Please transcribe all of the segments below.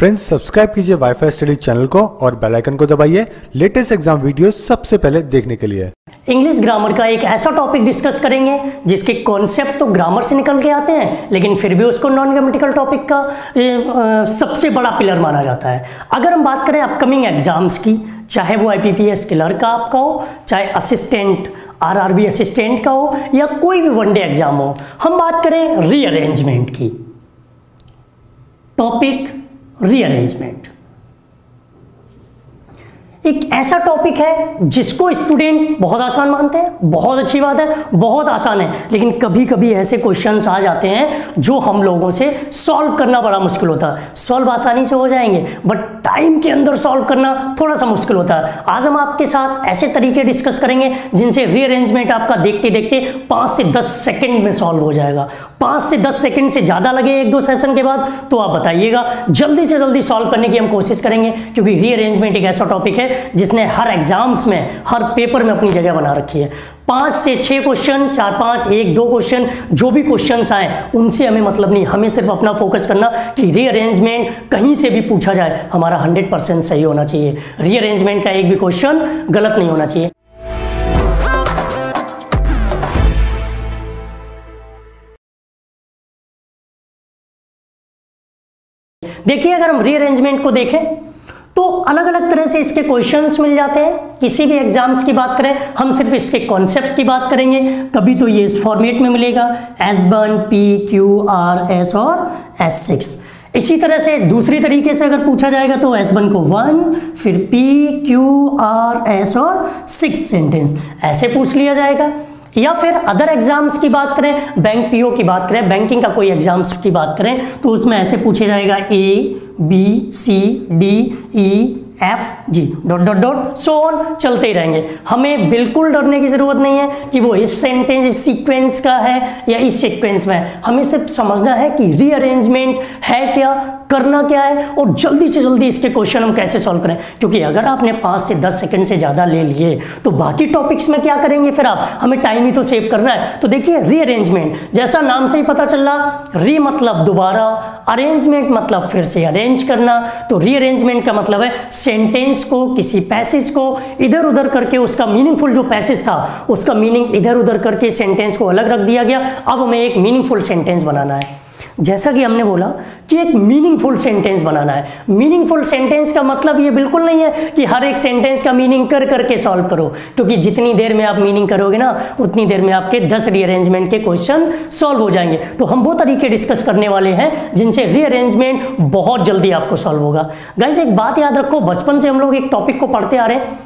Friends subscribe कीजिए WiFi study channel को और बेल आइकन को दबाइए लेटेस्ट एग्जाम वीडियो सबसे पहले देखने के लिए। इंग्लिश ग्रामर का एक ऐसा टॉपिक डिस्कस करेंगे जिसके कॉन्सेप्ट तो ग्रामर से निकल के आते हैं, लेकिन फिर भी उसको नॉन ग्रामेटिकल टॉपिक का सबसे बड़ा पिलर माना जाता है। अगर हम बात करें अपकमिंग एग्जाम्स की, चाहे वो आईपीपीएस क्लर्क का आपका हो, चाहे असिस्टेंट आरआरबी असिस्टेंट का हो, या कोई भी वनडे एग्जाम हो, हम बात करें रीअरेंजमेंट की। टॉपिक रीअरेंजमेंट एक ऐसा टॉपिक है जिसको स्टूडेंट बहुत आसान मानते हैं। बहुत अच्छी बात है, बहुत आसान है, लेकिन कभी कभी ऐसे क्वेश्चंस आ जाते हैं जो हम लोगों से सॉल्व करना बड़ा मुश्किल होता है। सॉल्व आसानी से हो जाएंगे, बट टाइम के अंदर सॉल्व करना थोड़ा सा मुश्किल होता है। आज हम आपके साथ ऐसे तरीके डिस्कस करेंगे जिनसे रीअरेंजमेंट आपका देखते देखते 5 से 10 सेकेंड में सॉल्व हो जाएगा। 5 से 10 सेकेंड से ज़्यादा लगे एक दो सेशन के बाद तो आप बताइएगा, जल्दी से जल्दी सॉल्व करने की हम कोशिश करेंगे, क्योंकि रीअरेंजमेंट एक ऐसा टॉपिक है जिसने हर एग्जाम्स में, हर पेपर में अपनी जगह बना रखी है। 5 से 6 क्वेश्चन, 4, 5, 1, 2 क्वेश्चन, जो भी क्वेश्चंस आए उनसे हमें मतलब नहीं। हमें सिर्फ अपना फोकस करना कि रीअरेंजमेंट कहीं से भी पूछा जाए, हमारा 100% सही होना चाहिए। रीअरेंजमेंट का एक भी क्वेश्चन गलत नहीं होना चाहिए। देखिए, अगर हम रीअरेंजमेंट को देखें तो अलग अलग तरह से इसके क्वेश्चंस मिल जाते हैं। किसी भी एग्जाम्स की बात करें, हम सिर्फ इसके कॉन्सेप्ट की बात करेंगे। कभी तो ये इस फॉर्मेट में मिलेगा S1, P, Q, R, S और S6। इसी तरह से दूसरी तरीके से अगर पूछा जाएगा तो S1 को 1, फिर P, Q, R, S और 6 सेंटेंस ऐसे पूछ लिया जाएगा। या फिर अदर एग्जाम्स की बात करें, बैंक पीओ की बात करें, बैंकिंग का कोई एग्जाम्स की बात करें तो उसमें ऐसे पूछे जाएगा A, B, C, D, E, F, G ... so on चलते ही रहेंगे। हमें बिल्कुल डरने की ज़रूरत नहीं है कि वो इस सेंटेंस इस सीक्वेंस का है या इस सीक्वेंस में है। हमें सिर्फ समझना है कि रीअरेंजमेंट है क्या, करना क्या है, और जल्दी से जल्दी इसके क्वेश्चन हम कैसे सॉल्व करें। क्योंकि अगर आपने 5 से 10 सेकंड से ज़्यादा ले लिए तो बाकी टॉपिक्स में क्या करेंगे फिर आप, हमें टाइम ही तो सेव करना है। तो देखिए, रीअरेंजमेंट जैसा नाम से ही पता चल रहा, री मतलब दोबारा, अरेंजमेंट मतलब फिर से अरेंज करना। तो रीअरेंजमेंट का मतलब है सेंटेंस को, किसी पैसेज को इधर उधर करके, उसका मीनिंगफुल जो पैसेज था उसका मीनिंग इधर उधर करके सेंटेंस को अलग रख दिया गया। अब हमें एक मीनिंगफुल सेंटेंस बनाना है। जैसा कि हमने बोला कि एक मीनिंगफुल सेंटेंस बनाना है। मीनिंगफुल सेंटेंस का मतलब ये बिल्कुल नहीं है कि हर एक सेंटेंस का मीनिंग कर करके सॉल्व करो, क्योंकि जितनी देर में आप मीनिंग करोगे ना, उतनी देर में आपके 10 रीअरेंजमेंट के क्वेश्चन सॉल्व हो जाएंगे। तो हम वो तरीके डिस्कस करने वाले हैं जिनसे रीअरेंजमेंट बहुत जल्दी आपको सॉल्व होगा। गाइस, एक बात याद रखो, बचपन से हम लोग एक टॉपिक को पढ़ते आ रहे हैं।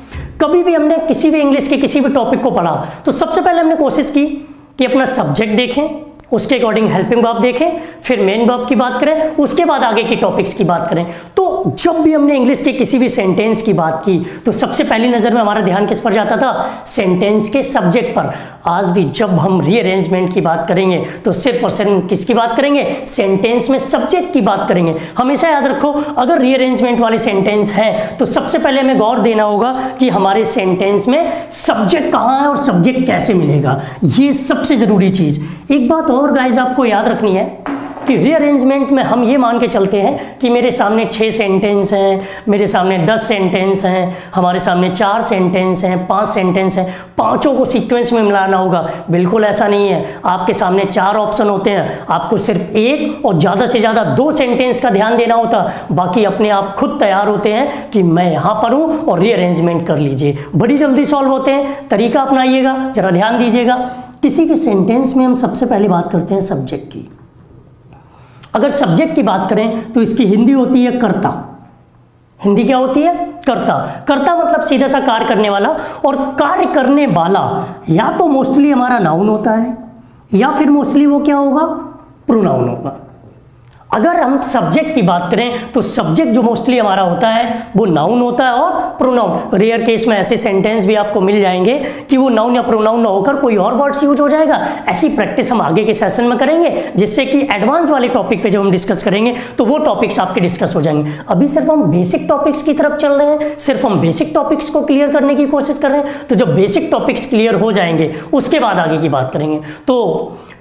कभी भी हमने किसी भी इंग्लिश के किसी भी टॉपिक को पढ़ा तो सबसे पहले हमने कोशिश की कि अपना सब्जेक्ट देखें, उसके अकॉर्डिंग हेल्पिंग वर्ब देखें, फिर मेन वर्ब की बात करें, उसके बाद आगे की टॉपिक्स की बात करें। तो जब भी हमने इंग्लिश के किसी भी सेंटेंस की बात की तो सबसे पहली नज़र में हमारा ध्यान किस पर जाता था? सेंटेंस के सब्जेक्ट पर। आज भी जब हम रीअरेंजमेंट की बात करेंगे तो सिर्फ और सिर्फ किसकी बात करेंगे? सेंटेंस में सब्जेक्ट की बात करेंगे। हमेशा याद रखो, अगर रीअरेंजमेंट वाले सेंटेंस है तो सबसे पहले हमें गौर देना होगा कि हमारे सेंटेंस में सब्जेक्ट कहाँ है और सब्जेक्ट कैसे मिलेगा। ये सबसे ज़रूरी चीज़। एक बात और गाइज आपको याद रखनी है कि रीअरेंजमेंट में हम ये मान के चलते हैं कि मेरे सामने 6 सेंटेंस हैं, मेरे सामने 10 सेंटेंस हैं, हमारे सामने 4 सेंटेंस हैं, 5 सेंटेंस हैं, पाँचों को सीक्वेंस में मिलाना होगा। बिल्कुल ऐसा नहीं है। आपके सामने 4 ऑप्शन होते हैं, आपको सिर्फ एक और ज़्यादा से ज़्यादा 2 सेंटेंस का ध्यान देना होता। बाकी अपने आप खुद तैयार होते हैं कि मैं यहाँ पर हूँ और रीअरेंजमेंट कर लीजिए, बड़ी जल्दी सॉल्व होते हैं। तरीका अपनाइएगा, ज़रा ध्यान दीजिएगा। किसी भी सेंटेंस में हम सबसे पहले बात करते हैं सब्जेक्ट की। अगर सब्जेक्ट की बात करें तो इसकी हिंदी होती है कर्ता। हिंदी क्या होती है? कर्ता। कर्ता मतलब सीधा सा कार्य करने वाला, और कार्य करने वाला या तो मोस्टली हमारा नाउन होता है या फिर मोस्टली वो क्या होगा? प्रोनाउन होगा। अगर हम सब्जेक्ट की बात करें तो सब्जेक्ट जो मोस्टली हमारा होता है वो नाउन होता है और प्रोनाउन। रेयर केस में ऐसे सेंटेंस भी आपको मिल जाएंगे कि वो नाउन या प्रोनाउन ना होकर कोई और वर्ड्स यूज हो जाएगा। ऐसी प्रैक्टिस हम आगे के सेशन में करेंगे, जिससे कि एडवांस वाले टॉपिक पे जब हम डिस्कस करेंगे तो वो टॉपिक्स आपके डिस्कस हो जाएंगे। अभी सिर्फ हम बेसिक टॉपिक्स की तरफ चल रहे हैं, सिर्फ हम बेसिक टॉपिक्स को क्लियर करने की कोशिश कर रहे हैं। तो जब बेसिक टॉपिक्स क्लियर हो जाएंगे उसके बाद आगे की बात करेंगे। तो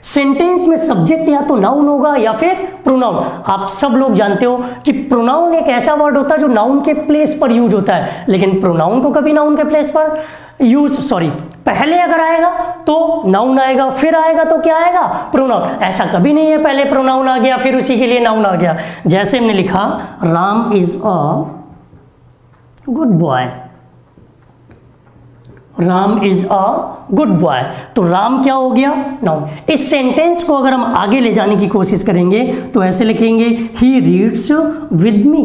सेंटेंस में सब्जेक्ट या तो नाउन होगा या फिर प्रोनाउन। आप सब लोग जानते हो कि प्रोनाउन एक ऐसा वर्ड होता है जो नाउन के प्लेस पर यूज होता है, लेकिन प्रोनाउन को कभी नाउन के प्लेस पर यूज पहले अगर आएगा तो नाउन आएगा, फिर आएगा तो क्या आएगा, प्रोनाउन। ऐसा कभी नहीं है पहले प्रोनाउन आ गया फिर उसी के लिए नाउन आ गया। जैसे हमने लिखा Ram is a good boy, Ram is a good boy, तो राम क्या हो गया, नाउन। इस सेंटेंस को अगर हम आगे ले जाने की कोशिश करेंगे तो ऐसे लिखेंगे he reads with me,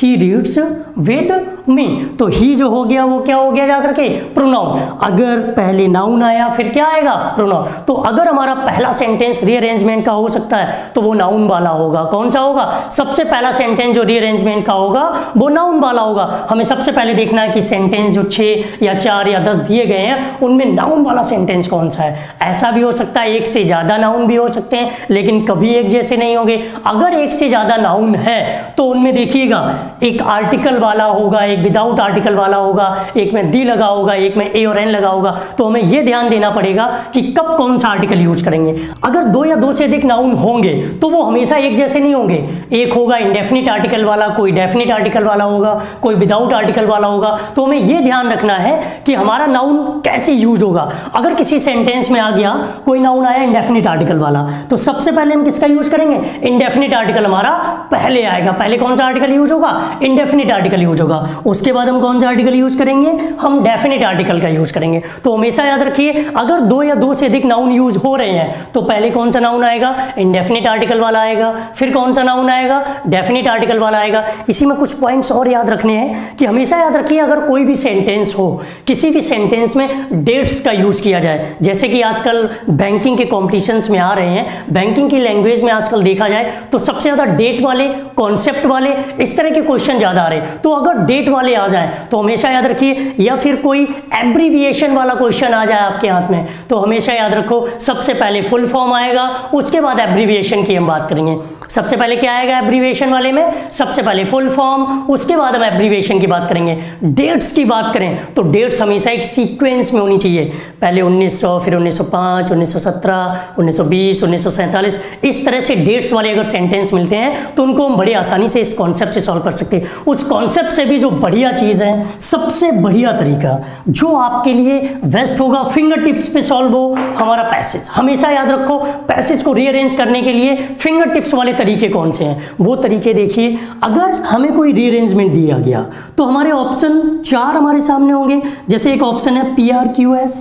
he reads with me, तो ही जो हो गया वो क्या हो गया जाकर के प्रोनाउन। अगर पहले नाउन आया फिर क्या आएगा, प्रोनाउन। तो अगर हमारा पहला सेंटेंस रीअरेंजमेंट का हो सकता है तो वो नाउन वाला होगा। कौन सा होगा, सबसे पहला सेंटेंस जो रीअरेंजमेंट का होगा वो नाउन वाला होगा। हमें सबसे पहले देखना है कि सेंटेंस जो 6 या 4 या 10 दिए गए हैं उनमें नाउन वाला सेंटेंस कौन सा है। ऐसा भी हो सकता है एक से ज्यादा नाउन भी हो सकते हैं, लेकिन कभी एक जैसे नहीं होंगे। अगर एक से ज्यादा नाउन है तो उनमें देखिएगा एक आर्टिकल वाला होगा, एक विदाउट आर्टिकल वाला होगा, एक में दी लगा होगा, एक में ए और एन लगा होगा। तो हमें यह ध्यान देना पड़ेगा कि कब कौन सा आर्टिकल यूज करेंगे। अगर 2 या 2 से अधिक नाउन होंगे तो वो हमेशा एक जैसे नहीं होंगे। एक होगा इंडेफिनिट आर्टिकल वाला, कोई डेफिनिट आर्टिकल वाला होगा, कोई विदाउट आर्टिकल वाला होगा। तो हमें यह ध्यान रखना है कि हमारा नाउन कैसे यूज होगा। अगर किसी सेंटेंस में आ गया कोई नाउन आया इंडेफिनिट आर्टिकल वाला, तो सबसे पहले हम किसका यूज करेंगे, इंडेफिनिट आर्टिकल हमारा पहले आएगा। पहले कौन सा आर्टिकल यूज होगा, इंडेफिनिट आर्टिकल यूज होगा। उसके बाद हम कौन सा आर्टिकल यूज करेंगे, हम डेफिनेट आर्टिकल का यूज करेंगे। तो हमेशा याद रखिए अगर 2 या 2 से अधिक नाउन यूज हो रहे हैं तो पहले कौन सा नाउन आएगा, इंडेफिनेट आर्टिकल वाला आएगा, फिर कौन सा नाउन आएगा, डेफिनेट आर्टिकल वाला आएगा। इसी में कुछ पॉइंट्स और याद रखने हैं कि हमेशा याद रखिए अगर कोई भी सेंटेंस हो, किसी भी सेंटेंस में डेट्स का यूज किया जाए। जैसे कि आजकल बैंकिंग के कॉम्पिटिशन्स में आ रहे हैं, बैंकिंग की लैंग्वेज में आजकल देखा जाए तो सबसे ज्यादा डेट वाले, कॉन्सेप्ट वाले, इस तरह के क्वेश्चन ज्यादा आ रहे हैं। तो अगर डेट वाले आ जाए तो हमेशा याद रखिए, या फिर कोई एब्रीविएशन वाला क्वेश्चन आ जाए आपके हाथ में तो हमेशा याद रखो सबसे पहले फुल फॉर्म आएगा, उसके बाद एब्रीविएशन की हम बात करेंगे। सबसे पहले क्या आएगा एब्रीविएशन वाले में, सबसे पहले फुल फॉर्म, उसके बाद हम एब्रीविएशन की बात करेंगे। डेट्स की बात करें तो डेट्स हमेशा एक सीक्वेंस में होनी चाहिए, पहले 1900, फिर 1905, 1917, 1920, 1947, इस तरह से डेट्स वाले अगर सेंटेंस मिलते हैं तो उनको हम बड़ी आसानी से इस कॉन्सेप्ट से सॉल्व कर सकते हैं। उस कॉन्सेप्ट से भी जो बढ़िया चीज है, सबसे बढ़िया तरीका जो आपके लिए बेस्ट होगा, फिंगर टिप्स पे सॉल्व हो हमारा पैसेज। हमेशा याद रखो पैसेज को रीअरेंज करने के लिए फिंगर टिप्स वाले तरीके कौन से हैं, वो तरीके देखिए। अगर हमें कोई रीअरेंजमेंट दिया गया तो हमारे ऑप्शन 4 हमारे सामने होंगे। जैसे एक ऑप्शन है PRQS,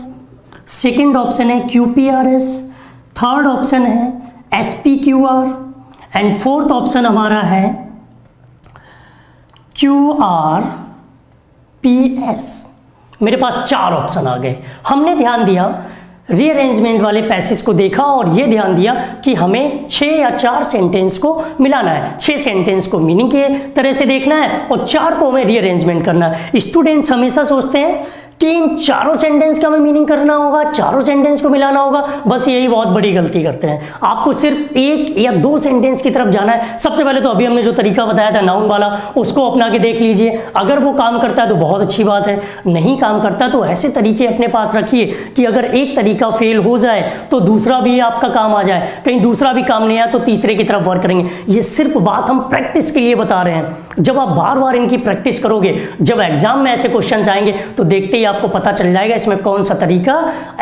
सेकेंड ऑप्शन है QPRS, थर्ड ऑप्शन है SPQR एंड फोर्थ ऑप्शन हमारा है QRPS। मेरे पास 4 ऑप्शन आ गए। हमने ध्यान दिया रीअरेंजमेंट वाले पैसेज को देखा और ये ध्यान दिया कि हमें 6 या 4 सेंटेंस को मिलाना है। 6 सेंटेंस को मीनिंग के तरह से देखना है और 4 को हमें रीअरेंजमेंट करना है। स्टूडेंट्स हमेशा सोचते हैं कि इन 4 सेंटेंस का हमें मीनिंग करना होगा, 4 सेंटेंस को मिलाना होगा, बस यही बहुत बड़ी गलती करते हैं। आपको सिर्फ 1 या 2 सेंटेंस की तरफ जाना है। सबसे पहले तो अभी हमने जो तरीका बताया था नाउन वाला, उसको अपना के देख लीजिए। अगर वो काम करता है तो बहुत अच्छी बात है, नहीं काम करता तो ऐसे तरीके अपने पास रखिए कि अगर एक तरीका फेल हो जाए तो दूसरा भी आपका काम आ जाए, कहीं दूसरा भी काम नहीं आया तो तीसरे की तरफ वर्क करेंगे। ये सिर्फ बात हम प्रैक्टिस के लिए बता रहे हैं। जब आप बार बार इनकी प्रैक्टिस करोगे, जब एग्जाम में ऐसे क्वेश्चन आएंगे तो देखते आपको पता चल जाएगा इसमें कौन सा तरीका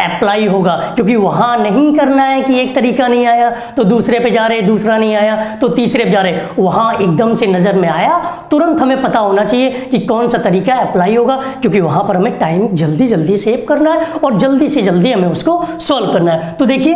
अप्लाई होगा। क्योंकि वहां नहीं करना है कि एक तरीका नहीं आया तो दूसरे पे जा रहे, दूसरा नहीं आया तो तीसरे पे जा रहे। वहां एकदम से नजर में आया, तुरंत हमें पता होना चाहिए कि कौन सा तरीका अप्लाई होगा, क्योंकि वहां पर हमें टाइम जल्दी जल्दी सेव करना है और जल्दी से जल्दी हमें उसको सॉल्व करना है। तो देखिए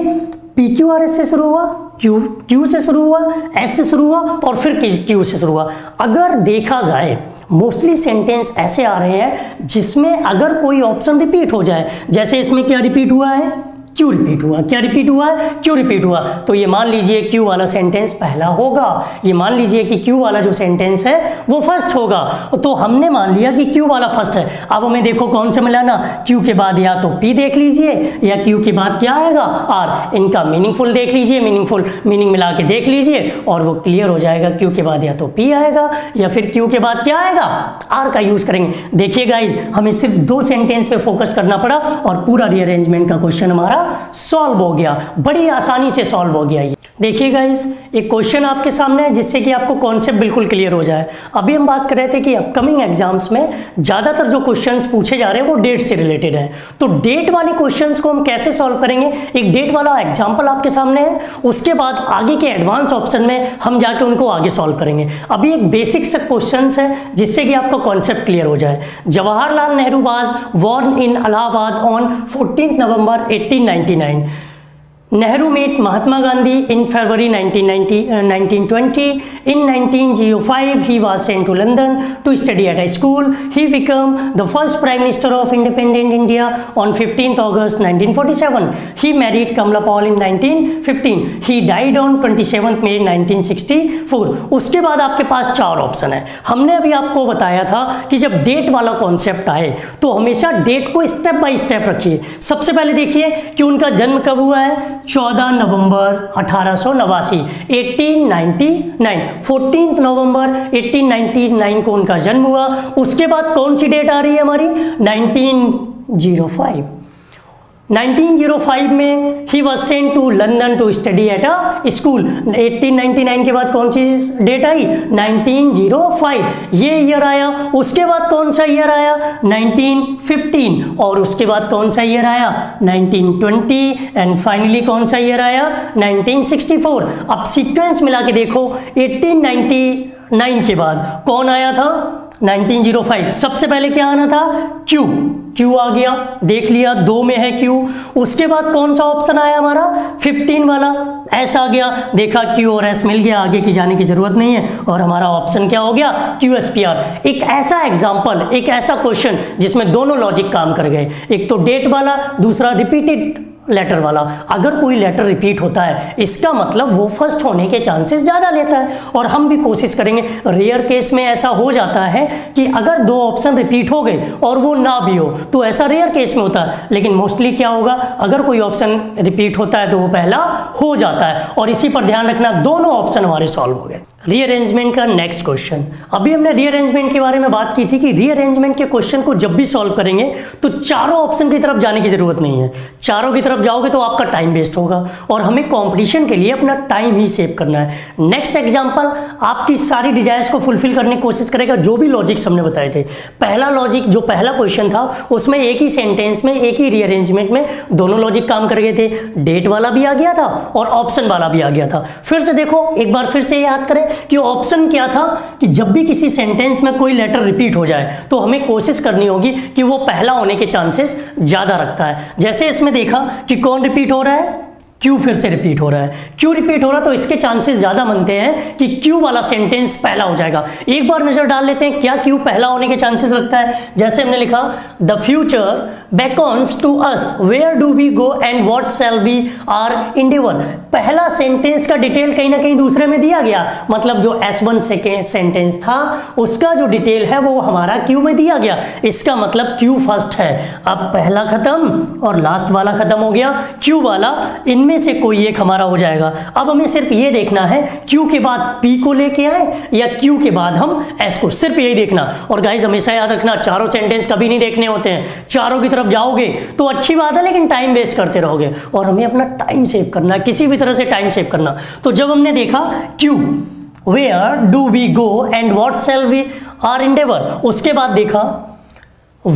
PQRS से शुरू हुआ, Q से शुरू हुआ, S से शुरू हुआ और फिर Q से शुरू हुआ। अगर देखा जाए मोस्टली सेंटेंस ऐसे आ रहे हैं जिसमें अगर कोई ऑप्शन रिपीट हो जाए, जैसे इसमें क्या रिपीट हुआ है, Q रिपीट हुआ, क्या रिपीट हुआ है, Q रिपीट हुआ, तो ये मान लीजिए Q वाला सेंटेंस पहला होगा। ये मान लीजिए कि Q वाला जो सेंटेंस है वो फर्स्ट होगा। तो हमने मान लिया कि Q वाला फर्स्ट है। अब हमें देखो कौन से मिलाना, Q के बाद या तो P देख लीजिए या Q के बाद क्या आएगा R। इनका मीनिंगफुल देख लीजिए, मीनिंगफुल मीनिंग मिला के देख लीजिए और वो क्लियर हो जाएगा। Q के बाद या तो P आएगा या फिर Q के बाद क्या आएगा, R का यूज करेंगे। देखिए गाइज, हमें सिर्फ 2 सेंटेंस पे फोकस करना पड़ा और पूरा रीअरेंजमेंट का क्वेश्चन हमारा सॉल्व हो गया, बड़ी आसानी से सॉल्व हो गया। ये देखिए गाइज, एक क्वेश्चन आपके सामने है जिससे कि आपको कॉन्सेप्ट बिल्कुल क्लियर हो जाए। अभी हम बात कर रहे थे कि अपकमिंग एग्जाम्स में ज़्यादातर जो क्वेश्चंस पूछे जा रहे हैं वो डेट से रिलेटेड हैं, तो डेट वाले क्वेश्चंस को हम कैसे सॉल्व करेंगे, एक डेट वाला एग्जाम्पल आपके सामने है। उसके बाद आगे के एडवांस ऑप्शन में हम जाके उनको आगे सॉल्व करेंगे। अभी एक बेसिक से क्वेश्चन है जिससे कि आपका कॉन्सेप्ट क्लियर हो जाए। Jawaharlal Nehru was born in Allahabad on 14 November 1899। Nehru met Mahatma Gandhi in February 1920. In 1905, he was sent to London to study at a school. He became the first Prime Minister of Independent India on 15th August 1947. He married Kamla Paul in 1915. He died on 27th May 1964. उसके बाद आपके पास चार option है। हमने अभी आपको बताया था कि जब डेट वाला कॉन्सेप्ट आए तो हमेशा डेट को स्टेप बाय स्टेप रखिए। सबसे पहले देखिए कि उनका जन्म कब हुआ है, 14 नवंबर 1889, 1899, 14 नवंबर 1899 को उनका जन्म हुआ। उसके बाद कौन सी डेट आ रही है हमारी, 1905। 1905 में ही was sent to London to study at a school. 1899 के बाद कौन सी डेट आई, 1905, ये ईयर आया। उसके बाद कौन सा ईयर आया, 1915, और उसके बाद कौन सा ईयर आया, 1920, एंड फाइनली कौन सा ईयर आया, 1964। अब सीक्वेंस मिला के देखो, 1899 के बाद कौन आया था, 1905। सबसे पहले क्या आना था, Q, Q आ गया, देख लिया, 2 में है Q। उसके बाद कौन सा ऑप्शन आया हमारा, 15 वाला, S आ गया, देखा Q और S मिल गया, आगे की जाने की जरूरत नहीं है, और हमारा ऑप्शन क्या हो गया, QSPR। एक ऐसा एग्जाम्पल, एक ऐसा क्वेश्चन जिसमें दोनों लॉजिक काम कर गए, एक तो डेट वाला, दूसरा रिपीटेड लेटर वाला। अगर कोई लेटर रिपीट होता है इसका मतलब वो फर्स्ट होने के चांसेस ज़्यादा लेता है, और हम भी कोशिश करेंगे। रेयर केस में ऐसा हो जाता है कि अगर दो ऑप्शन रिपीट हो गए और वो ना भी हो तो ऐसा रेयर केस में होता है, लेकिन मोस्टली क्या होगा, अगर कोई ऑप्शन रिपीट होता है तो वो पहला हो जाता है। और इसी पर ध्यान रखना, दोनों ऑप्शन हमारे सॉल्व हो गए। रीअरेंजमेंट का नेक्स्ट क्वेश्चन, अभी हमने रीअरेंजमेंट के बारे में बात की थी कि रीअरेंजमेंट के क्वेश्चन को जब भी सॉल्व करेंगे तो चारों ऑप्शन की तरफ जाने की ज़रूरत नहीं है। चारों की तरफ जाओगे तो आपका टाइम वेस्ट होगा, और हमें कंपटीशन के लिए अपना टाइम ही सेव करना है। नेक्स्ट एग्जांपल आपकी सारी डिजायर्स को फुलफिल करने की कोशिश करेगा, जो भी लॉजिक्स हमने बताए थे। पहला लॉजिक, जो पहला क्वेश्चन था उसमें एक ही सेंटेंस में, एक ही रीअरेंजमेंट में दोनों लॉजिक काम कर गए थे, डेट वाला भी आ गया था और ऑप्शन वाला भी आ गया था। फिर से देखो, एक बार फिर से याद करें कि ऑप्शन क्या था, कि जब भी किसी सेंटेंस में कोई लेटर रिपीट हो जाए तो हमें कोशिश करनी होगी कि वो पहला होने के चांसेस ज्यादा रखता है। जैसे इसमें देखा कि कौन रिपीट हो रहा है, Q फिर से रिपीट हो रहा है, Q रिपीट हो रहा है, तो इसके चांसेस ज़्यादा बनते हैं कि Q वाला सेंटेंस पहला हो जाएगा। एक बार नज़र डाल लेते हैं क्या Q पहला होने के चांसेस रखता है। जैसे हमने लिखा, the future beckons to us, where do we go and what shall be our endeavour. पहला सेंटेंस का डिटेल कहीं ना कहीं दूसरे में दिया गया, मतलब जो S1 सेंटेंस था उसका जो डिटेल है वो हमारा Q में दिया गया, इसका मतलब Q फर्स्ट है। अब पहला खत्म और लास्ट वाला खत्म हो गया, Q वाला इनमें से कोई एक हमारा हो जाएगा। अब हमें सिर्फ यह देखना है Q के बाद P को लेके आए या Q के बाद हम S को, सिर्फ यही देखना। और गाइस हमेशा याद रखना, चारों सेंटेंस कभी नहीं देखने होते हैं, चारों की तरफ जाओगे तो अच्छी बात है लेकिन टाइम वेस्ट करते रहोगे, और हमें अपना टाइम सेव करना है, किसी भी तरह से टाइम सेव करना। तो जब हमने देखा Q, where do we go and what shall be our endeavour, उसके बाद देखा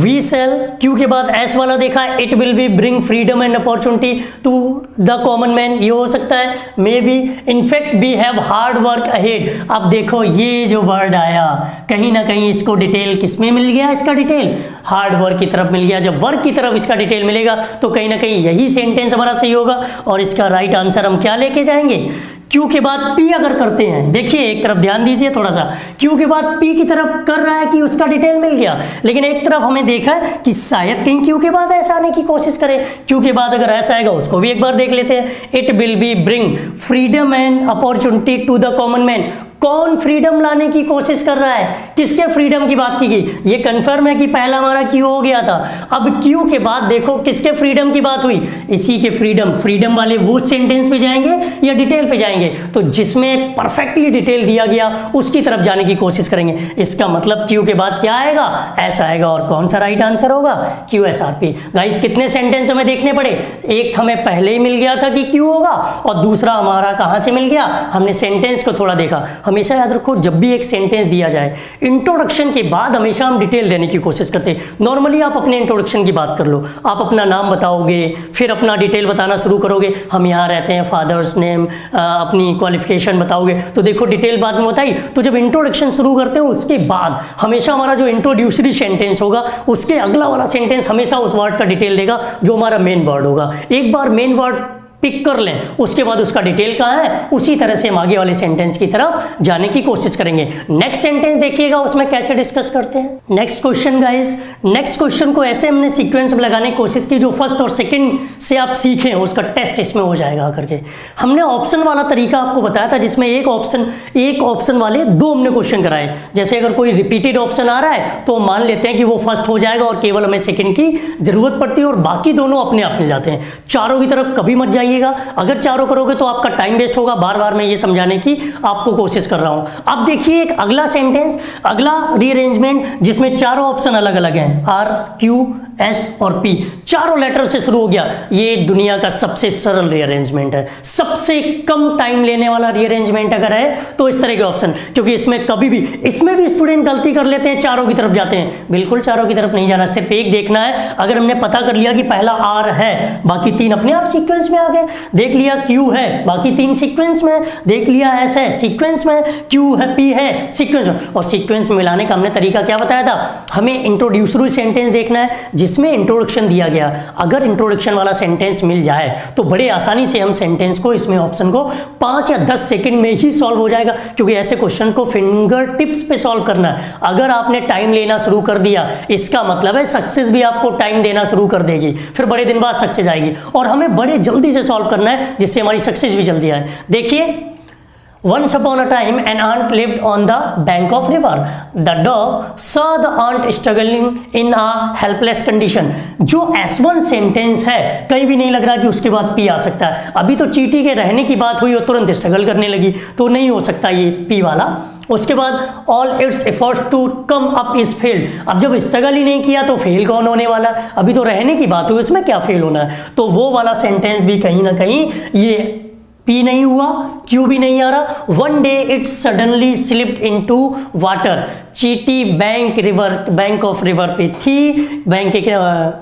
वी सेल, Q के बाद S वाला देखा, it will be bring freedom and opportunity to the common man, ये हो सकता है, maybe, in fact we have hard work ahead. अब देखो ये जो वर्ड आया कहीं ना कहीं इसको डिटेल किस में मिल गया, इसका डिटेल हार्ड वर्क की तरफ मिल गया। जब वर्क की तरफ इसका डिटेल मिलेगा तो कहीं ना कहीं यही सेंटेंस हमारा सही होगा, और इसका राइट आंसर हम क्या लेके जाएंगे, Q के बाद P अगर करते हैं। देखिए एक तरफ ध्यान दीजिए थोड़ा सा, Q के बाद P की तरफ कर रहा है कि उसका डिटेल मिल गया, लेकिन एक तरफ हमें देखा है कि शायद कहीं Q के बाद ऐसा आने की कोशिश करें। Q के बाद अगर ऐसा आएगा उसको भी एक बार देख लेते हैं, it will be bring freedom and opportunity to the common man, कौन फ्रीडम लाने की कोशिश कर रहा है, किसके फ्रीडम की बात की गई। ये कंफर्म है कि पहला हमारा क्यू हो गया था। अब क्यू के बाद देखो किसके फ्रीडम की बात हुई, इसी के फ्रीडम। फ्रीडम वाले वो सेंटेंस पे जाएंगे या डिटेल पे जाएंगे, तो जिसमें परफेक्टली डिटेल दिया गया उसकी तरफ जाने की कोशिश करेंगे। इसका मतलब क्यू के बाद क्या आएगा, ऐसा आएगा। और कौन सा राइट आंसर होगा, Q S R P. Guys कितने सेंटेंस हमें देखने पड़े, एक हमें पहले ही मिल गया था कि क्यू होगा और दूसरा हमारा कहां से मिल गया, हमने सेंटेंस को थोड़ा देखा। हमेशा याद रखो जब भी एक सेंटेंस दिया जाए इंट्रोडक्शन के बाद हमेशा हम डिटेल देने की कोशिश करते हैं। नॉर्मली आप अपने इंट्रोडक्शन की बात कर लो, आप अपना नाम बताओगे फिर अपना डिटेल बताना शुरू करोगे, हम यहाँ रहते हैं, फादर्स नेम, अपनी क्वालिफिकेशन बताओगे। तो देखो डिटेल बाद में बताई, तो जब इंट्रोडक्शन शुरू करते हो उसके बाद हमेशा हमारा जो इंट्रोड्यूसरी सेंटेंस होगा उसके अगला वाला सेंटेंस हमेशा उस वर्ड का डिटेल देगा जो हमारा मेन वर्ड होगा। एक बार मेन वर्ड पिक कर लें उसके बाद उसका डिटेल कहाँ है, उसी तरह से हम आगे वाले सेंटेंस की तरफ जाने की कोशिश करेंगे। नेक्स्ट सेंटेंस देखिएगा उसमें कैसे डिस्कस करते हैं। Next question guys, next question को ऐसे हमने सीक्वेंस में लगाने की कोशिश की जो फर्स्ट और सेकंड से आप सीखें, उसका टेस्ट इसमें हो जाएगा करके। हमने ऑप्शन वाला तरीका आपको बताया था जिसमें एक ऑप्शन वाले दो हमने क्वेश्चन कराए। जैसे अगर कोई रिपीटेड ऑप्शन आ रहा है तो मान लेते हैं कि वो फर्स्ट हो जाएगा और केवल हमें सेकेंड की जरूरत पड़ती है और बाकी दोनों अपने आप मिल जाते हैं। चारों की तरफ कभी मत जाइए, अगर चारों करोगे तो आपका टाइम वेस्ट होगा। बार-बार मैं ये समझाने की आपको कोशिश कर रहा हूं। अब देखिए एक अगला सेंटेंस, अगला रीअरेंजमेंट जिसमें चारों ऑप्शन अलग-अलग हैं, आर, क्यू, एस और पी, चारों लेटर से शुरू हो गया। ये दुनिया का सबसे सरल रीअरेंजमेंट है, सबसे कम टाइम लेने वाला रीअरेंजमेंट अगर है तो इस तरह के ऑप्शन, क्योंकि इसमें कभी भी, इसमें भी स्टूडेंट गलती कर लेते हैं, चारों की तरफ जाते हैं। बिल्कुल चारों की तरफ नहीं जाना, सिर्फ एक देखना है। अगर हमने पता कर लिया कि पहला आर है, बाकी तीन अपने आप सीक्वेंस में आ गए। देख लिया क्यू है, बाकी तीन सीक्वेंस में। देख लिया एस है, सीक्वेंस में। क्यू है, पी है, सीक्वेंस में। और सीक्वेंस में मिलाने का हमने तरीका क्या बताया था, हमें इंट्रोड्यूसरी सेंटेंस देखना है जिसमें इंट्रोडक्शन दिया गया। अगर इंट्रोडक्शन वाला सेंटेंस मिल जाए तो बड़े आसानी से हम सेंटेंस को, इसमें ऑप्शन को 5 या 10 सेकंड में ही सॉल्व हो जाएगा, क्योंकि ऐसे क्वेश्चन को फिंगर टिप्स पे सॉल्व करना है। अगर आपने टाइम लेना शुरू कर दिया इसका मतलब है सक्सेस भी आपको टाइम देना शुरू कर देगी, फिर बड़े दिन बाद सक्सेस आएगी। और हमें बड़े जल्दी से सॉल्व करना है जिससे हमारी सक्सेस भी जल्दी आए। देखिए, Once upon a time, an aunt lived on the bank of river. The dog saw the aunt struggling in a helpless condition. जो S1 सेंटेंस है, कहीं भी नहीं लग रहा कि उसके बाद P आ सकता है। अभी तो चींटी के रहने की बात हुई और तुरंत स्ट्रगल करने लगी, तो नहीं हो सकता ये P वाला। उसके बाद all its efforts to come up is failed. अब जब स्ट्रगल ही नहीं किया तो फेल कौन होने वाला, अभी तो रहने की बात हुई, उसमें क्या फेल होना है। तो वो वाला सेंटेंस भी कहीं ना कहीं, ये P नहीं हुआ, Q भी नहीं आ रहा। One day it suddenly slipped into water. चीटी bank river, bank of river पे थी, बैंक के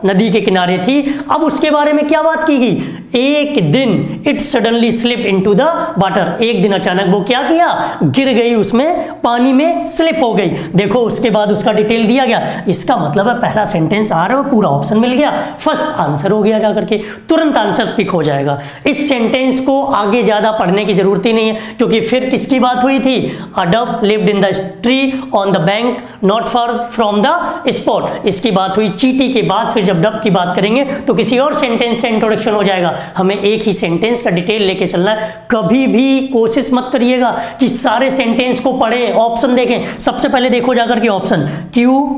नदी के किनारे थी। अब उसके बारे में क्या बात की गई, एक दिन it suddenly slip into the water, एक दिन अचानक वो क्या किया, गिर गई उसमें, पानी में स्लिप हो गई। देखो उसके बाद उसका डिटेल दिया गया। इसका मतलब है पहला सेंटेंस आ रहा है, पूरा ऑप्शन मिल गया, फर्स्ट आंसर हो गया, जाकर के तुरंत आंसर पिक हो जाएगा। इस सेंटेंस को आगे ज्यादा पढ़ने की जरूरत ही नहीं है, क्योंकि फिर किसकी बात हुई थी, a dog lived in the tree on the bank not far from the spot, इसकी बात हुई। चींटी के बाद फिर जब डॉग की बात करेंगे तो किसी और सेंटेंस का इंट्रोडक्शन हो जाएगा। हमें एक ही सेंटेंस का डिटेल लेके चलना है। कभी भी कोशिश मत करिएगा कि सारे सेंटेंस को पढ़ें, ऑप्शन देखें। सबसे पहले देखो जाकर के option Q,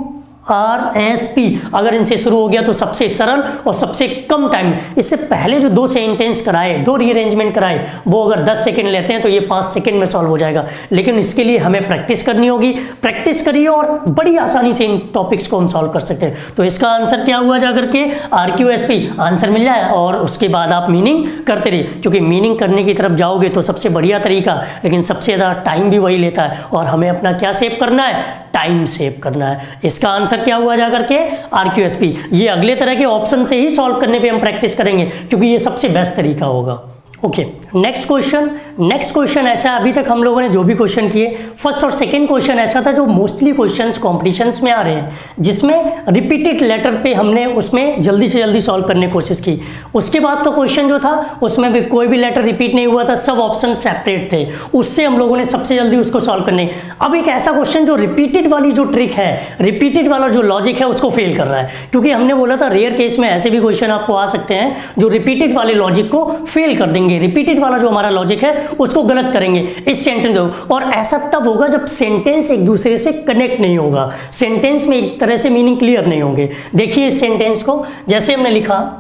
R, S, P, अगर इनसे शुरू हो गया तो सबसे सरल और सबसे कम टाइम। इससे पहले जो दो सेंटेंस कराए, दो रीअरेंजमेंट कराए, वो अगर 10 सेकंड लेते हैं तो ये 5 सेकंड में सॉल्व हो जाएगा। लेकिन इसके लिए हमें प्रैक्टिस करनी होगी। प्रैक्टिस करिए और बड़ी आसानी से इन टॉपिक्स को हम सॉल्व कर सकते हैं। तो इसका आंसर क्या हुआ, जाकर के R, Q, S, P answer मिल जाए। और उसके बाद आप मीनिंग करते रहिए, क्योंकि मीनिंग करने की तरफ जाओगे तो सबसे बढ़िया तरीका, लेकिन सबसे ज़्यादा टाइम भी वही लेता है। और हमें अपना क्या सेव करना है, टाइम सेव करना है। इसका आंसर क्या हुआ, जाकर के आरक्यूएसपी। ये अगले तरह के ऑप्शन से ही सॉल्व करने पे हम प्रैक्टिस करेंगे, क्योंकि ये सबसे बेस्ट तरीका होगा। Okay, next question. Next question ऐसा, अभी तक हम लोगों ने जो भी क्वेश्चन किए, फर्स्ट और सेकंड क्वेश्चन ऐसा था जो मोस्टली क्वेश्चंस कॉम्पिटिशन्स में आ रहे हैं, जिसमें रिपीटेड लेटर पे हमने उसमें जल्दी से जल्दी सॉल्व करने की कोशिश की। उसके बाद का क्वेश्चन जो था उसमें भी कोई भी लेटर रिपीट नहीं हुआ था, सब ऑप्शन सेपरेट थे, उससे हम लोगों ने सबसे जल्दी उसको सॉल्व करने। अब एक ऐसा क्वेश्चन जो रिपीटेड वाली जो ट्रिक है, रिपीटेड वाला जो लॉजिक है, उसको फेल कर रहा है, क्योंकि हमने बोला था रेयर केस में ऐसे भी क्वेश्चन आपको आ सकते हैं जो रिपीटेड वाले लॉजिक को फेल कर देंगे। रिपीटेड वाला जो हमारा लॉजिक है उसको गलत करेंगे इस सेंटेंस को। और ऐसा तब होगा जब सेंटेंस एक दूसरे से कनेक्ट नहीं होगा, सेंटेंस में एक तरह से मीनिंग क्लियर नहीं होंगे। देखिए इस सेंटेंस को, जैसे हमने लिखा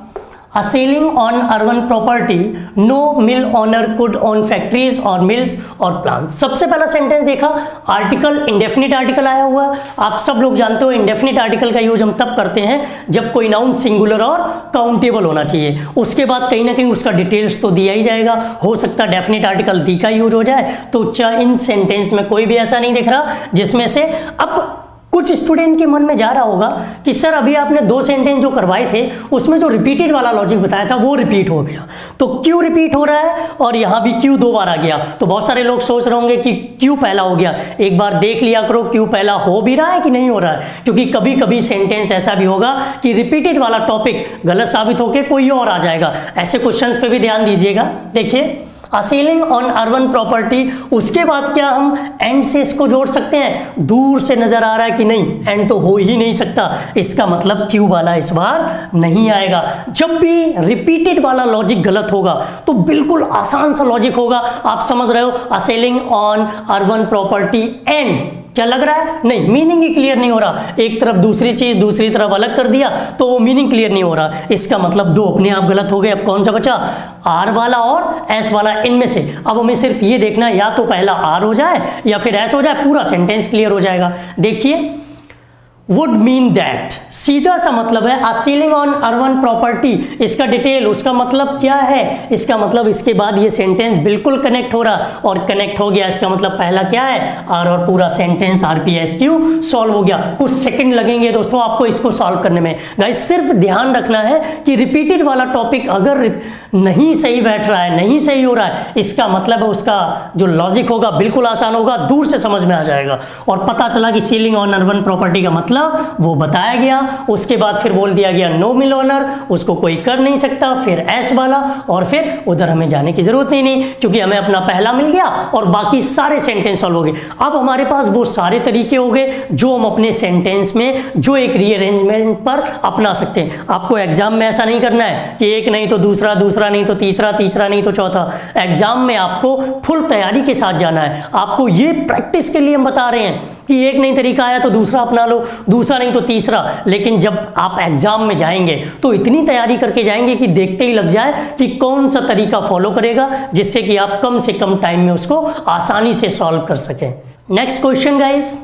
A sailing on urban property, no mill owner could own factories or mills or plants। सबसे पहला सेंटेंस देखा, आर्टिकल इंडेफिनिट आर्टिकल आया हुआ। आप सब लोग जानते हो इंडेफिनिट आर्टिकल का यूज हम तब करते हैं जब कोई नाउन सिंगुलर और काउंटेबल होना चाहिए। उसके बाद कहीं ना कहीं उसका डिटेल्स तो दिया ही जाएगा, हो सकता है डेफिनिट आर्टिकल दी का यूज हो जाए। तो इन सेंटेंस में कोई भी ऐसा नहीं दिख रहा जिसमें से अब कुछ स्टूडेंट के मन में जा रहा होगा कि सर अभी आपने दो सेंटेंस जो करवाए थे उसमें जो रिपीटेड वाला लॉजिक बताया था वो रिपीट हो गया, तो क्यों रिपीट हो रहा है, और यहाँ भी क्यों दो बार आ गया। तो बहुत सारे लोग सोच रहे होंगे कि क्यों पहला हो गया, एक बार देख लिया करो क्यों पहला हो भी रहा है कि नहीं हो रहा है, क्योंकि कभी कभी सेंटेंस ऐसा भी होगा कि रिपीटेड वाला टॉपिक गलत साबित होकर कोई और आ जाएगा। ऐसे क्वेश्चन पर भी ध्यान दीजिएगा। देखिए A sailing on urban property, उसके बाद क्या हम एंड से इसको जोड़ सकते हैं? दूर से नजर आ रहा है कि नहीं, एंड तो हो ही नहीं सकता, इसका मतलब क्यों वाला इस बार नहीं आएगा। जब भी रिपीटेड वाला लॉजिक गलत होगा तो बिल्कुल आसान सा लॉजिक होगा। आप समझ रहे हो A sailing on urban property and, क्या लग रहा है नहीं, मीनिंग ही क्लियर नहीं हो रहा, एक तरफ दूसरी चीज दूसरी तरफ अलग कर दिया तो वो मीनिंग क्लियर नहीं हो रहा, इसका मतलब दो अपने आप गलत हो गए। अब कौन सा बचा, आर वाला और एस वाला, इनमें से अब हमें सिर्फ ये देखना है या तो पहला आर हो जाए या फिर एस हो जाए, पूरा सेंटेंस क्लियर हो जाएगा। देखिए वुड मीन दैट, सीधा सा मतलब है A sailing on urban property, इसका डिटेल उसका मतलब क्या है, इसका मतलब इसके बाद ये सेंटेंस बिल्कुल कनेक्ट हो रहा और कनेक्ट हो गया, इसका मतलब पहला क्या है आर, और पूरा सेंटेंस RPSQ सॉल्व हो गया। कुछ सेकंड लगेंगे दोस्तों आपको इसको सॉल्व करने में। गाइस सिर्फ ध्यान रखना है कि रिपीटेड वाला टॉपिक अगर नहीं सही बैठ रहा है, नहीं सही हो रहा है, इसका मतलब है उसका जो लॉजिक होगा बिल्कुल आसान होगा, दूर से समझ में आ जाएगा। और पता चला कि सेलिंग ऑन अर्बन प्रॉपर्टी का मतलब वो बताया गया, उसके बाद फिर बोल दिया गया नो मिल ओनर, उसको कोई कर नहीं सकता, फिर एस वाला, और फिर उधर हमें जाने की जरूरत नहीं क्योंकि हमें अपना पहला मिल गया और बाकी सारे सेंटेंस सॉल्व हो गए। अब हमारे पास वो सारे तरीके हो गए जो हम अपने सेंटेंस में जो एक रीअरेंजमेंट पर अपना सकते हैं। आपको एग्जाम में ऐसा नहीं करना है कि एक नहीं तो दूसरा, दूसरा नहीं तो तीसरा, तीसरा नहीं तो चौथा। एग्जाम में आपको फुल तैयारी के साथ जाना है। आपको ये प्रैक्टिस के लिए हम बता रहे हैं कि एक नई तरीका आया तो दूसरा अपना लो, दूसरा नहीं तो तीसरा। लेकिन जब आप एग्जाम में जाएंगे तो इतनी तैयारी करके जाएंगे कि देखते ही लग जाए कि कौन सा तरीका फॉलो करेगा जिससे कि आप कम से कम टाइम में उसको आसानी से सॉल्व कर सकें। नेक्स्ट क्वेश्चन गाइस,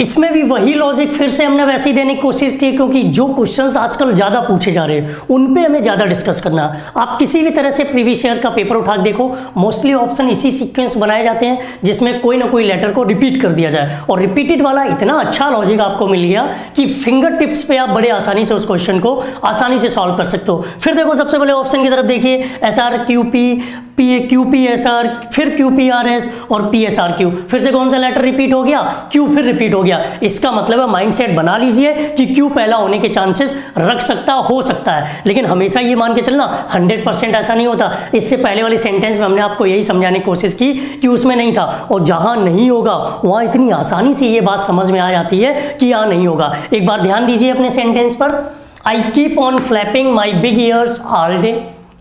इसमें भी वही लॉजिक फिर से हमने वैसे ही देने की कोशिश की क्योंकि जो क्वेश्चंस आजकल ज़्यादा पूछे जा रहे हैं उन पे हमें ज़्यादा डिस्कस करना। आप किसी भी तरह से प्रीवियस ईयर का पेपर उठा के देखो, मोस्टली ऑप्शन इसी सीक्वेंस बनाए जाते हैं जिसमें कोई ना कोई लेटर को रिपीट कर दिया जाए। और रिपीटेड वाला इतना अच्छा लॉजिक आपको मिल गया कि फिंगर टिप्स पर आप बड़े आसानी से उस क्वेश्चन को आसानी से सॉल्व कर सकते हो। फिर देखो सबसे पहले ऑप्शन की तरफ देखिए, SR QP PA QP SR, फिर QPRS और PSRQ, फिर से कौन सा लेटर रिपीट हो गया, Q फिर रिपीट हो गया। इसका मतलब है माइंडसेट बना लीजिए कि Q पहला होने के चांसेस रख सकता हो सकता है, लेकिन हमेशा ये मान के चलना 100% ऐसा नहीं होता। इससे पहले वाले सेंटेंस में हमने आपको यही समझाने की कोशिश की कि उसमें नहीं था, और जहां नहीं होगा वहां इतनी आसानी से ये बात समझ में आ जाती है कि यहाँ नहीं होगा। एक बार ध्यान दीजिए अपने सेंटेंस पर, I keep on flapping my big ears all day,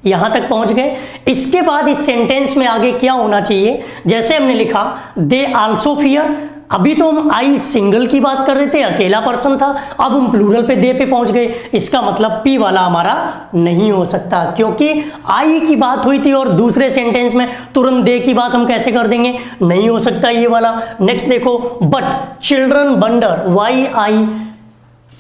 यहां तक पहुंच गए। इसके बाद इस सेंटेंस में आगे क्या होना चाहिए, जैसे हमने लिखा दे आल्सो फियर, अभी तो हम आई सिंगल की बात कर रहे थे, अकेला पर्सन था, अब हम प्लूरल पे दे पे पहुंच गए, इसका मतलब पी वाला हमारा नहीं हो सकता क्योंकि आई की बात हुई थी और दूसरे सेंटेंस में तुरंत दे की बात हम कैसे कर देंगे, नहीं हो सकता ये वाला। नेक्स्ट देखो, but children wonder why I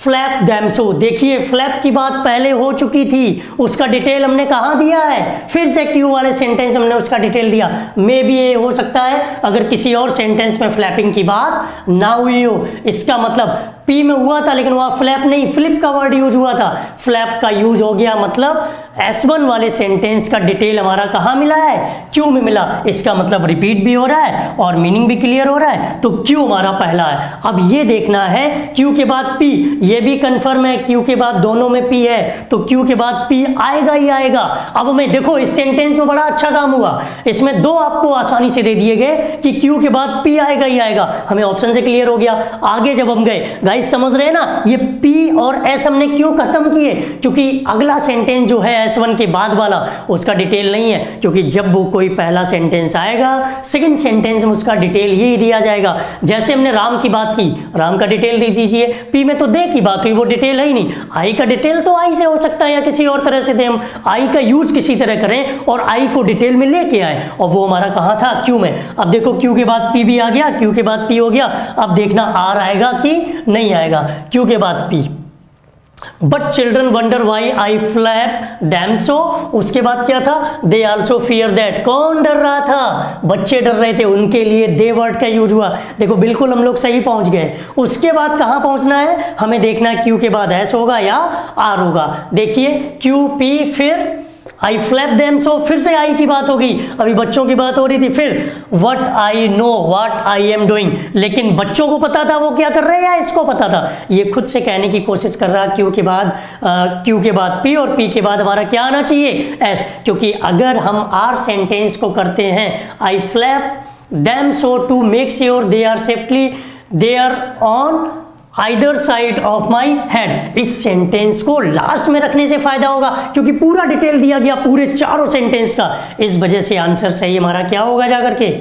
flap them so, देखिए फ्लैप की बात पहले हो चुकी थी, उसका डिटेल हमने कहाँ दिया है, फिर से क्यू वाले सेंटेंस हमने उसका डिटेल दिया। मे बी ये हो सकता है अगर किसी और सेंटेंस में फ्लैपिंग की बात ना हुई हो, इसका मतलब पी में हुआ था लेकिन वहाँ फ्लैप नहीं, फ्लिप का वर्ड यूज हुआ था, फ्लैप का यूज हो गया, मतलब S1 वाले सेंटेंस का डिटेल हमारा कहाँ मिला है, क्यू में मिला, इसका मतलब रिपीट भी हो रहा है और मीनिंग भी क्लियर हो रहा है, तो क्यू हमारा पहला है। अब ये देखना है क्यू के बाद पी, ये भी कंफर्म है क्यू के बाद दोनों में पी है, तो क्यू के बाद पी आएगा ही आएगा। अब हमें देखो इस सेंटेंस में बड़ा अच्छा काम हुआ, इसमें दो आपको आसानी से दे दिए गए कि क्यू के बाद पी आएगा ही आएगा, हमें ऑप्शन से क्लियर हो गया। आगे जब हम गए गाइस समझ रहे हैं ना, ये पी और एस हमने क्यों खत्म किए, क्योंकि अगला सेंटेंस जो है है S1 के बाद वाला उसका डिटेल नहीं है, क्योंकि जब वो कोई पहला सेंटेंस आएगा सेकंड सेंटेंस में उसका डिटेल ही दिया जाएगा। जैसे हमने राम की बात की, राम का डिटेल दे दीजिए, पी में तो दे की बात हुई, वो डिटेल है ही नहीं। आई का डिटेल तो आई से हो सकता है या किसी और तरह से दे, हम आई का यूज किसी तरह करें और आई को डिटेल में लेके आए, और वो हमारा कहाँ था, क्यू में। अब देखो क्यू के बाद पी भी आ गया, क्यू के बाद पी हो गया, अब देखना आर आएगा कि नहीं आएगा। क्यू के बाद P, but children wonder why I flap them so, उसके बाद क्या था, दे आल्सो फियर दैट, कौन डर रहा था, बच्चे डर रहे थे, उनके लिए दे वर्ड का यूज हुआ। देखो बिल्कुल हम लोग सही पहुंच गए। उसके बाद कहाँ पहुंचना है हमें, देखना है क्यू के बाद एस होगा या आर होगा। देखिए क्यू पी फिर आई फ्लैप देम सो, फिर से आई की बात होगी, अभी बच्चों की बात हो रही थी, फिर what I know what I am doing, लेकिन बच्चों को पता था वो क्या कर रहे हैं या इसको पता था, ये खुद से कहने की कोशिश कर रहा। क्यू के बाद पी और पी के बाद हमारा क्या आना चाहिए, एस, क्योंकि अगर हम आर सेंटेंस को करते हैं I flap them so to make sure they are safely they are on Either side of my head, इस सेंटेंस को लास्ट में रखने से फायदा होगा क्योंकि पूरा डिटेल दिया गया पूरे चारों सेंटेंस का। इस वजह से आंसर सही हमारा क्या होगा जाकर के,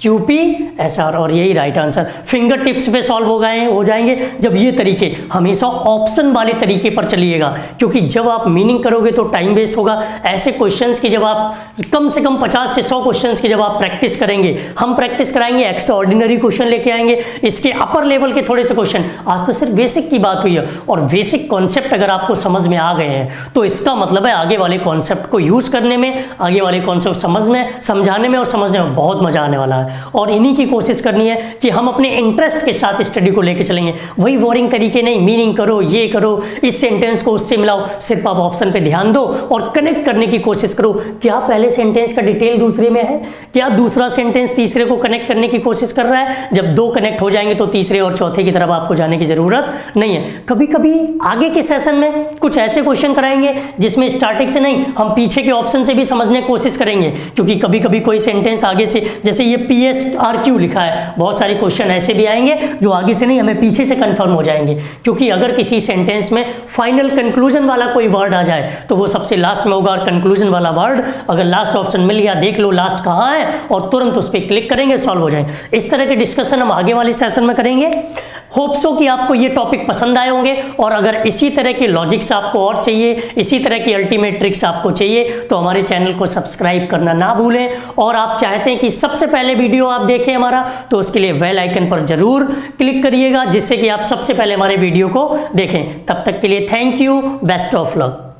क्यूपी एस आर, और यही राइट आंसर। फिंगर टिप्स पे सॉल्व हो जाएंगे जब ये तरीके, हमेशा ऑप्शन वाले तरीके पर चलिएगा, क्योंकि जब आप मीनिंग करोगे तो टाइम वेस्ट होगा। ऐसे क्वेश्चंस की जब आप कम से कम 50 से 100 क्वेश्चंस की जब आप प्रैक्टिस करेंगे, हम प्रैक्टिस कराएंगे, एक्स्ट्रा ऑर्डिनरी क्वेश्चन लेके आएंगे, इसके अपर लेवल के थोड़े से क्वेश्चन। आज तो सिर्फ बेसिक की बात हुई है, और बेसिक कॉन्सेप्ट अगर आपको समझ में आ गए हैं तो इसका मतलब है आगे वाले कॉन्सेप्ट को यूज करने में, आगे वाले कॉन्सेप्ट समझाने में और समझने में बहुत मजा आने वाला है। और इन्हीं की कोशिश करनी है कि हम अपने इंटरेस्ट के साथ स्टडी को लेके चलेंगे, वही बोरिंग तरीके नहीं, मीनिंग करो, ये करो, इस सेंटेंस को उससे मिलाओ, सिर्फ आप ऑप्शन पे ध्यान दो और कनेक्ट करने की कोशिश करो। क्या पहले सेंटेंस का डिटेल दूसरे में है, क्या दूसरा सेंटेंस तीसरे को कनेक्ट करने की कोशिश कर रहा है। जब दो कनेक्ट हो जाएंगे तो तीसरे और चौथे की तरफ आपको जाने की जरूरत नहीं है। कभी कभी आगे के सेशन में कुछ ऐसे क्वेश्चन कराएंगे जिसमें स्टार्टिंग से नहीं, हम पीछे के ऑप्शन से भी समझने की कोशिश करेंगे, क्योंकि कभी कभी कोई सेंटेंस आगे से, जैसे ये PSRQ लिखा है, बहुत सारे क्वेश्चन ऐसे भी आएंगे जो आगे से नहीं हमें पीछे से कंफर्म हो जाएंगे, क्योंकि अगर किसी सेंटेंस में फाइनल कंक्लूजन वाला कोई वर्ड आ जाए तो वो सबसे लास्ट में होगा, और कंक्लूजन वाला वर्ड अगर लास्ट ऑप्शन मिल गया, देख लो लास्ट कहाँ है और तुरंत उस पर क्लिक करेंगे, सॉल्व हो जाएंगे। इस तरह के डिस्कशन हम आगे वाले सेशन में करेंगे। होप सो कि आपको ये टॉपिक पसंद आए होंगे, और अगर इसी तरह के लॉजिक्स आपको और चाहिए, इसी तरह की अल्टीमेट ट्रिक्स आपको चाहिए तो हमारे चैनल को सब्सक्राइब करना ना भूलें, और आप चाहते हैं कि सबसे पहले वीडियो आप देखें हमारा, तो उसके लिए बेल आइकन पर जरूर क्लिक करिएगा, जिससे कि आप सबसे पहले हमारे वीडियो को देखें। तब तक के लिए thank you, best of luck.